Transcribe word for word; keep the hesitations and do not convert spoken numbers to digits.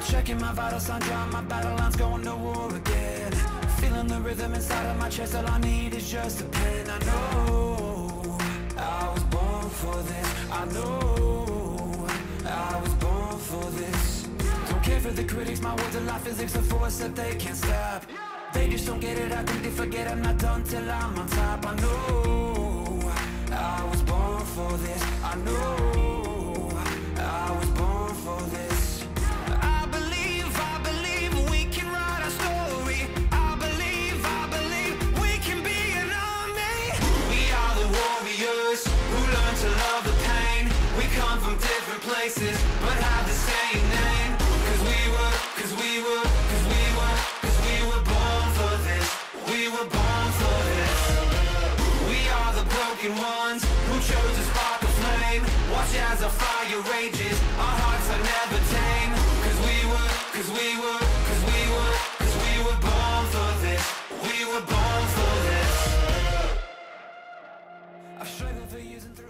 I'm checking my vital signs, yeah, my battle lines going to war again. Feeling the rhythm inside of my chest, all I need is just a pen. I know I was born for this, I know I was born for this. Don't care for the critics, my words are life physics, a force that they can't stop. They just don't get it, I think they forget I'm not done till I'm on top. I know I was born for this, I know I was born for this. Places, but have the same name. Cause we were, cause we were, cause we were, cause we were born for this. We were born for this. We are the broken ones who chose to spark a flame. Watch as our fire rages, our hearts are never tame. Cause we were, cause we were, cause we were, cause we were born for this. We were born for this. I've struggled for years and through